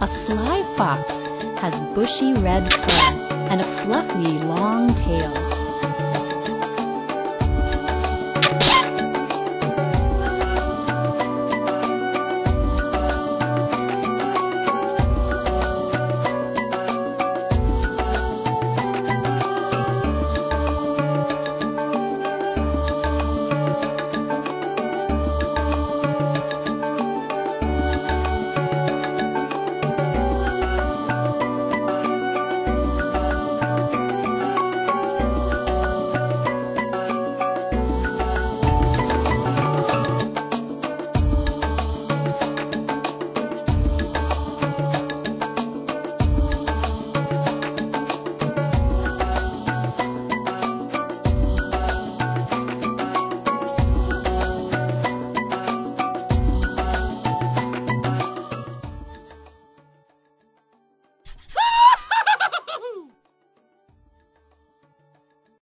A sly fox has bushy red fur and a fluffy long tail.